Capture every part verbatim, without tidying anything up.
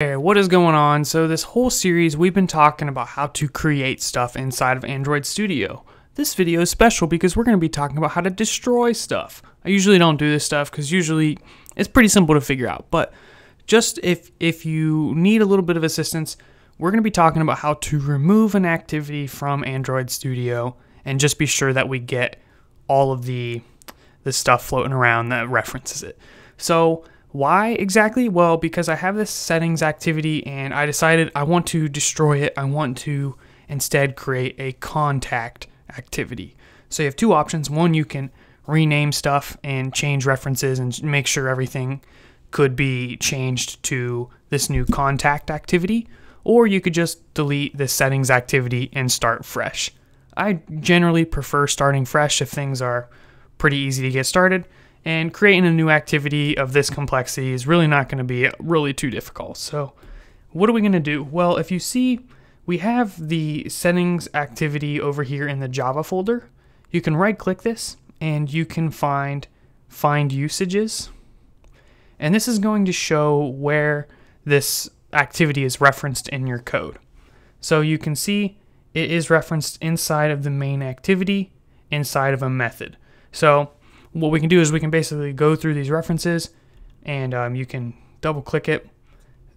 Hey, what is going on? So this whole series we've been talking about how to create stuff inside of Android Studio. This video is special because we're going to be talking about how to destroy stuff. I usually don't do this stuff because usually it's pretty simple to figure out, but just if if you need a little bit of assistance, we're going to be talking about how to remove an activity from Android Studio and just be sure that we get all of the the stuff floating around that references it. So why exactly? Well, because I have this settings activity and I decided I want to destroy it. I want to instead create a contact activity. So you have two options. One, you can rename stuff and change references and make sure everything could be changed to this new contact activity, or you could just delete the settings activity and start fresh. I generally prefer starting fresh if things are pretty easy to get started. And creating a new activity of this complexity is really not going to be really too difficult. So what are we going to do? Well, if you see, we have the settings activity over here in the Java folder. You can right click this and you can find find usages. And this is going to show where this activity is referenced in your code. So you can see it is referenced inside of the main activity, inside of a method. So what we can do is we can basically go through these references and um, you can double click it,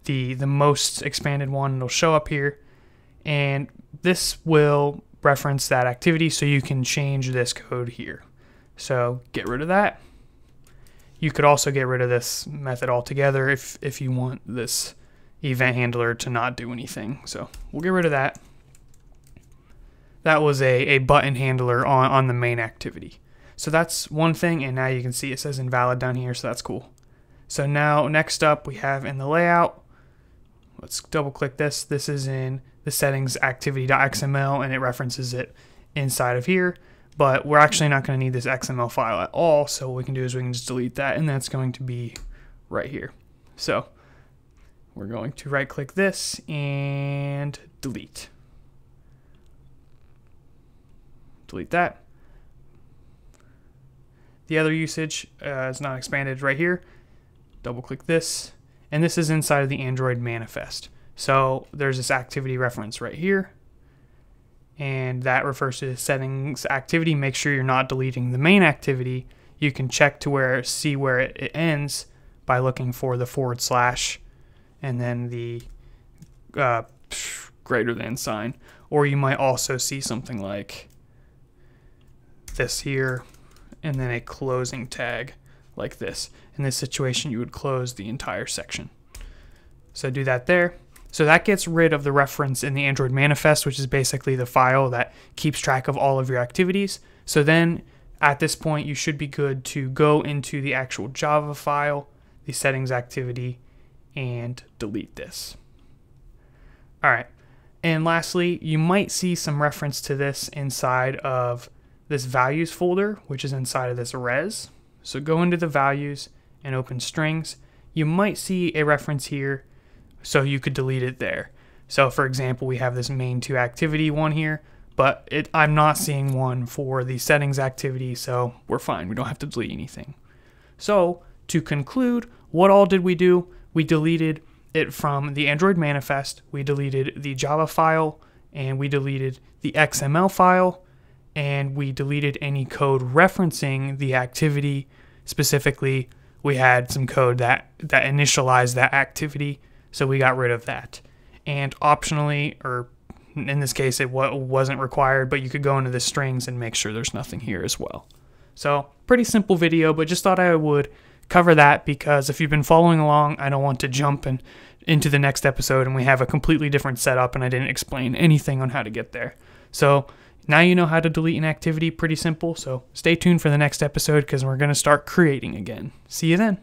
the the most expanded one will show up here, and this will reference that activity, so you can change this code here. So get rid of that. You could also get rid of this method altogether if, if you want this event handler to not do anything. So we'll get rid of that. That was a, a button handler on, on the main activity. So that's one thing, and now you can see it says invalid down here, so that's cool. So now next up we have in the layout, let's double click this. This is in the settings activity dot X M L and it references it inside of here, but we're actually not going to need this X M L file at all. So what we can do is we can just delete that, and that's going to be right here. So we're going to right click this and delete. Delete that. The other usage uh, is not expanded right here. Double click this, and this is inside of the Android manifest. So there's this activity reference right here, and that refers to the settings activity. Make sure you're not deleting the main activity. You can check to where, see where it, it ends by looking for the forward slash and then the uh, greater than sign. Or you might also see something like this here, and then a closing tag like this. In this situation, you would close the entire section. So do that there. So that gets rid of the reference in the Android manifest, which is basically the file that keeps track of all of your activities. So then at this point, you should be good to go into the actual Java file, the settings activity, and delete this. All right. And lastly, you might see some reference to this inside of this values folder, which is inside of this res. So go into the values and open strings. You might see a reference here, so you could delete it there. So for example, we have this main two activity one here, but it, I'm not seeing one for the settings activity, so we're fine. We don't have to delete anything. So to conclude, what all did we do? We deleted it from the Android manifest, we deleted the Java file, and we deleted the X M L file, and we deleted any code referencing the activity. Specifically, we had some code that, that initialized that activity, so we got rid of that. And optionally, or in this case, it wasn't required, but you could go into the strings and make sure there's nothing here as well. So pretty simple video, but just thought I would cover that because if you've been following along, I don't want to jump in, into the next episode and we have a completely different setup and I didn't explain anything on how to get there. So now you know how to delete an activity, pretty simple. So stay tuned for the next episode because we're going to start creating again. See you then.